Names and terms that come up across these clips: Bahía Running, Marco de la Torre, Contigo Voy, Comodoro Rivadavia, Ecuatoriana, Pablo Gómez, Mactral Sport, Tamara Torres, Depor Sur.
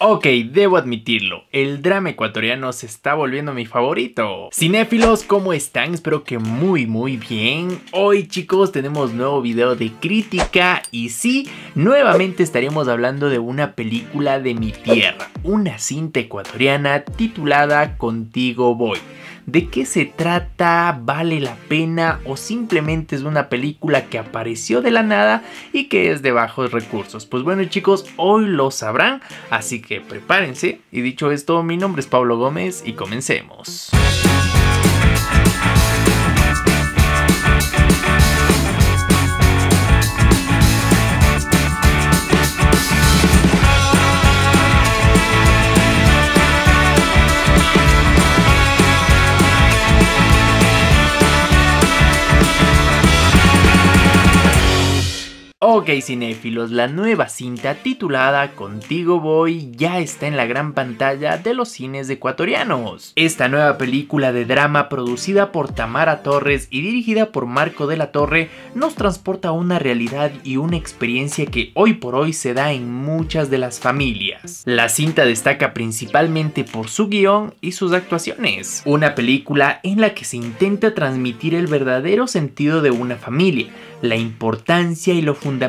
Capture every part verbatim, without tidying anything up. Ok, debo admitirlo, el drama ecuatoriano se está volviendo mi favorito. Cinéfilos, ¿cómo están? Espero que muy muy bien. Hoy chicos tenemos nuevo video de crítica y sí, nuevamente estaremos hablando de una película de mi tierra, una cinta ecuatoriana titulada Contigo Voy. ¿De qué se trata? ¿Vale la pena? ¿O simplemente es una película que apareció de la nada y que es de bajos recursos? Pues bueno chicos, hoy lo sabrán, así que prepárense. Y dicho esto, mi nombre es Pablo Gómez y comencemos. Ok cinéfilos, la nueva cinta titulada Contigo Voy ya está en la gran pantalla de los cines ecuatorianos. Esta nueva película de drama producida por Tamara Torres y dirigida por Marco de la Torre nos transporta a una realidad y una experiencia que hoy por hoy se da en muchas de las familias. La cinta destaca principalmente por su guión y sus actuaciones. Una película en la que se intenta transmitir el verdadero sentido de una familia, la importancia y lo fundamental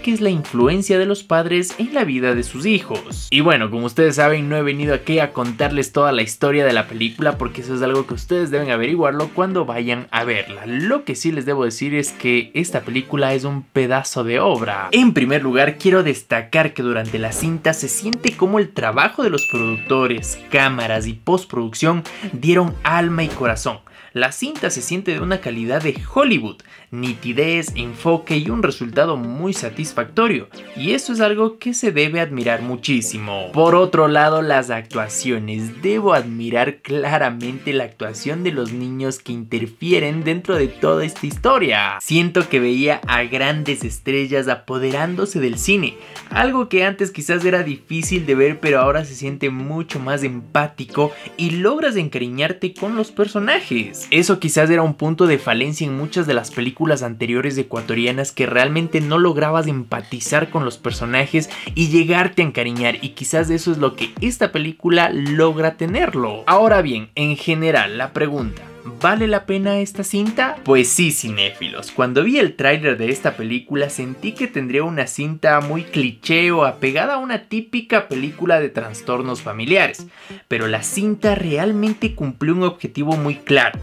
que es la influencia de los padres en la vida de sus hijos. Y bueno, como ustedes saben, no he venido aquí a contarles toda la historia de la película porque eso es algo que ustedes deben averiguarlo cuando vayan a verla. Lo que sí les debo decir es que esta película es un pedazo de obra. En primer lugar, quiero destacar que durante la cinta se siente como el trabajo de los productores, cámaras y postproducción dieron alma y corazón. La cinta se siente de una calidad de Hollywood, nitidez, enfoque y un resultado muy satisfactorio, y eso es algo que se debe admirar muchísimo. Por otro lado, las actuaciones. Debo admirar claramente la actuación de los niños que interfieren dentro de toda esta historia. Siento que veía a grandes estrellas apoderándose del cine, algo que antes quizás era difícil de ver, pero ahora se siente mucho más empático y logras encariñarte con los personajes. Eso quizás era un punto de falencia en muchas de las películas anteriores ecuatorianas, que realmente no lograbas empatizar con los personajes y llegarte a encariñar, y quizás eso es lo que esta película logra tenerlo. Ahora bien, en general la pregunta: ¿vale la pena esta cinta? Pues sí, cinéfilos. Cuando vi el tráiler de esta película sentí que tendría una cinta muy cliché o apegada a una típica película de trastornos familiares, pero la cinta realmente cumplió un objetivo muy claro: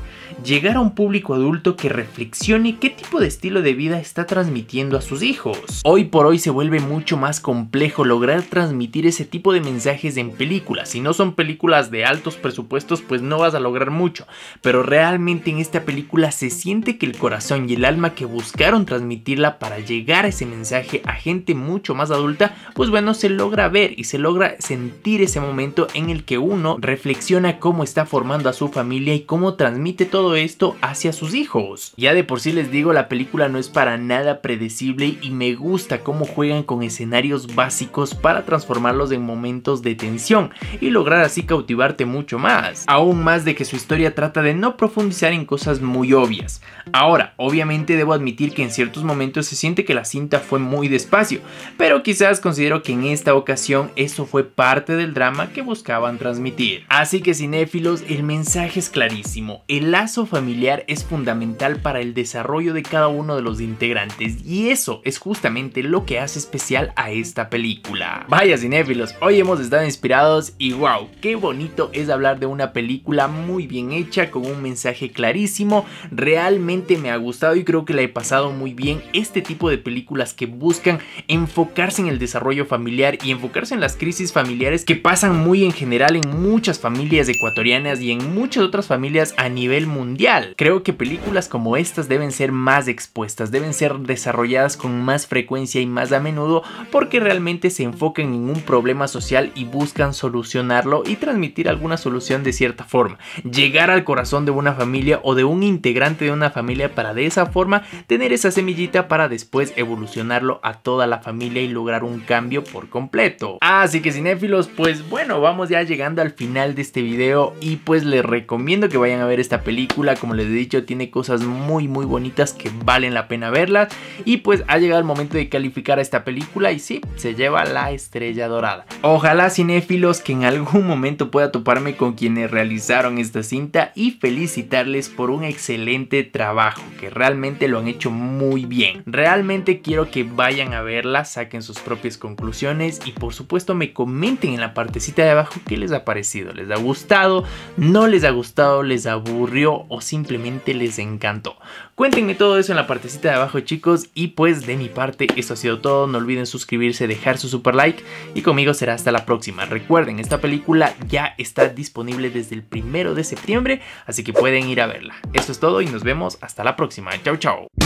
llegar a un público adulto que reflexione qué tipo de estilo de vida está transmitiendo a sus hijos. Hoy por hoy se vuelve mucho más complejo lograr transmitir ese tipo de mensajes en películas. Si no son películas de altos presupuestos, pues no vas a lograr mucho, pero realmente Realmente en esta película se siente que el corazón y el alma que buscaron transmitirla para llegar a ese mensaje a gente mucho más adulta, pues bueno, se logra ver y se logra sentir ese momento en el que uno reflexiona cómo está formando a su familia y cómo transmite todo esto hacia sus hijos. Ya de por sí les digo, la película no es para nada predecible y me gusta cómo juegan con escenarios básicos para transformarlos en momentos de tensión y lograr así cautivarte mucho más. Aún más de que su historia trata de no profundizar profundizar en cosas muy obvias. Ahora, obviamente debo admitir que en ciertos momentos se siente que la cinta fue muy despacio, pero quizás considero que en esta ocasión eso fue parte del drama que buscaban transmitir. Así que cinéfilos, el mensaje es clarísimo: el lazo familiar es fundamental para el desarrollo de cada uno de los integrantes, y eso es justamente lo que hace especial a esta película. Vaya cinéfilos, hoy hemos estado inspirados y wow, qué bonito es hablar de una película muy bien hecha, con un mensaje clarísimo. Realmente me ha gustado y creo que la he pasado muy bien. Este tipo de películas que buscan enfocarse en el desarrollo familiar y enfocarse en las crisis familiares que pasan muy en general en muchas familias ecuatorianas y en muchas otras familias a nivel mundial. Creo que películas como estas deben ser más expuestas, deben ser desarrolladas con más frecuencia y más a menudo, porque realmente se enfocan en un problema social y buscan solucionarlo y transmitir alguna solución de cierta forma, llegar al corazón de una familia o de un integrante de una familia para de esa forma tener esa semillita para después evolucionarlo a toda la familia y lograr un cambio por completo. Así que cinéfilos, pues bueno, vamos ya llegando al final de este video y pues les recomiendo que vayan a ver esta película. Como les he dicho, tiene cosas muy muy bonitas que valen la pena verlas y pues ha llegado el momento de calificar a esta película y sí, se lleva la estrella dorada. Ojalá cinéfilos que en algún momento pueda toparme con quienes realizaron esta cinta y felicitarles por un excelente trabajo, que realmente lo han hecho muy bien. Realmente quiero que vayan a verla, saquen sus propias conclusiones y por supuesto me comenten en la partecita de abajo qué les ha parecido, les ha gustado, no les ha gustado, les aburrió o simplemente les encantó. Cuéntenme todo eso en la partecita de abajo, chicos, y pues de mi parte eso ha sido todo. No olviden suscribirse, dejar su super like y conmigo será hasta la próxima. Recuerden, esta película ya está disponible desde el primero de septiembre, así que pueden ir a verla. Eso es todo y nos vemos hasta la próxima. Chau, chau.